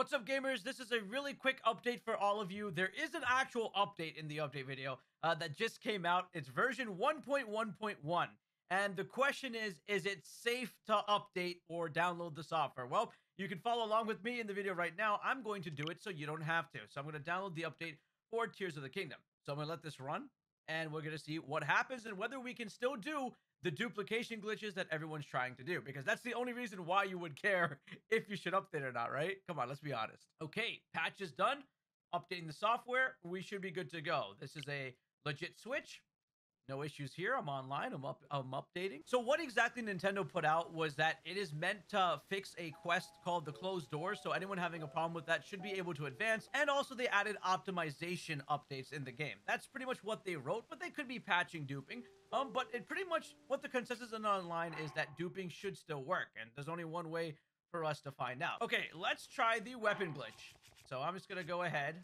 What's up, gamers? This is a really quick update for all of you. There is an actual update in the update video that just came out. It's version 1.1.1. And the question is it safe to update or download the software? Well, you can follow along with me in the video right now. I'm going to do it so you don't have to. So I'm going to download the update for Tears of the Kingdom. So I'm going to let this run, and we're going to see what happens and whether we can still do the duplication glitches that everyone's trying to do, because that's the only reason why you would care if you should update or not, right? Come on, let's be honest. Okay, patch is done. Updating the software. We should be good to go. This is a legit Switch. No issues here. I'm online. I'm updating. So what exactly Nintendo put out was that it is meant to fix a quest called the Closed Door. So anyone having a problem with that should be able to advance. And also they added optimization updates in the game. That's pretty much what they wrote, but they could be patching duping. But it pretty much what the consensus in online is that duping should still work. And there's only one way for us to find out. Okay, let's try the weapon glitch. So I'm just going to go ahead,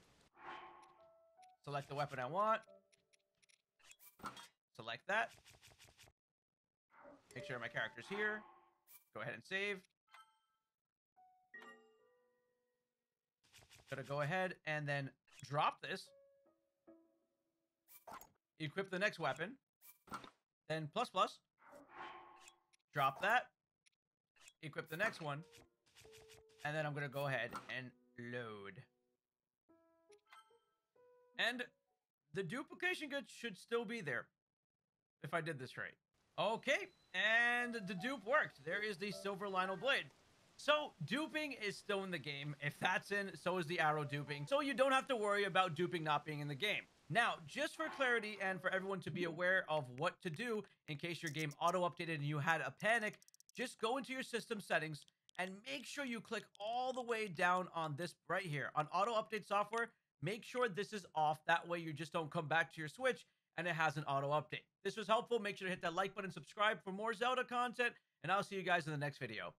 select the weapon I want. Select that. Make sure my character's here. Go ahead and save. Gotta go ahead and then drop this. Equip the next weapon. Then plus plus. Drop that. Equip the next one. And then I'm gonna go ahead and load. And the duplication glitch should still be there. If I did this right. Okay, and the dupe worked. There is the silver Lionel Blade. So duping is still in the game. If that's in, so is the arrow duping. So you don't have to worry about duping not being in the game. Now, just for clarity and for everyone to be aware of what to do in case your game auto-updated and you had a panic, just go into your system settings and make sure you click all the way down on this right here. On auto-update software, make sure this is off. That way you just don't come back to your Switch and it has an auto update. This was helpful. Make sure to hit that like button, subscribe for more Zelda content, and I'll see you guys in the next video.